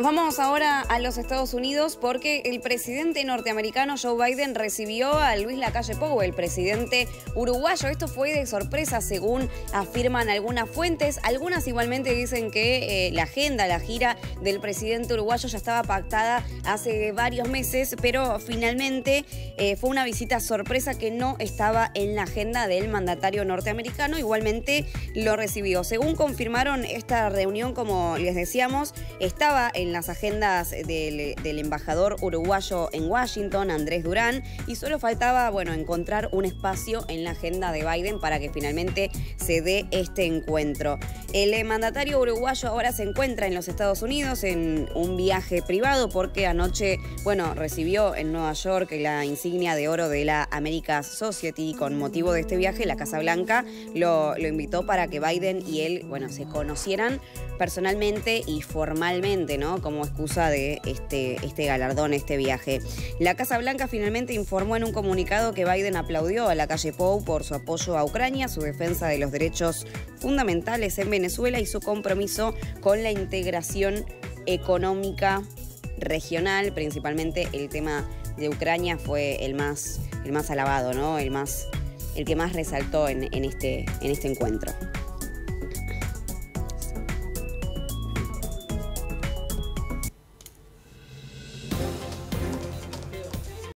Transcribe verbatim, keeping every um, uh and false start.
Nos vamos ahora a los Estados Unidos porque el presidente norteamericano Joe Biden recibió a Luis Lacalle Pou, el presidente uruguayo. Esto fue de sorpresa, según afirman algunas fuentes. Algunas igualmente dicen que eh, la agenda, la gira del presidente uruguayo ya estaba pactada hace varios meses, pero finalmente eh, fue una visita sorpresa que no estaba en la agenda del mandatario norteamericano. Igualmente lo recibió. Según confirmaron, esta reunión, como les decíamos, estaba en las agendas del, del embajador uruguayo en Washington, Andrés Durán, y solo faltaba, bueno, encontrar un espacio en la agenda de Biden para que finalmente se dé este encuentro. El mandatario uruguayo ahora se encuentra en los Estados Unidos en un viaje privado porque anoche, bueno, recibió en Nueva York la insignia de oro de la Americas Society. Con motivo de este viaje, la Casa Blanca lo, lo invitó para que Biden y él, bueno, se conocieran personalmente y formalmente, ¿no? Como excusa de este, este galardón, este viaje. La Casa Blanca finalmente informó en un comunicado que Biden aplaudió a Lacalle Pou por su apoyo a Ucrania, su defensa de los derechos fundamentales en Venezuela y su compromiso con la integración económica regional. Principalmente el tema de Ucrania fue el más, el más alabado, ¿no? El más, el que más resaltó en, en, este, en este encuentro.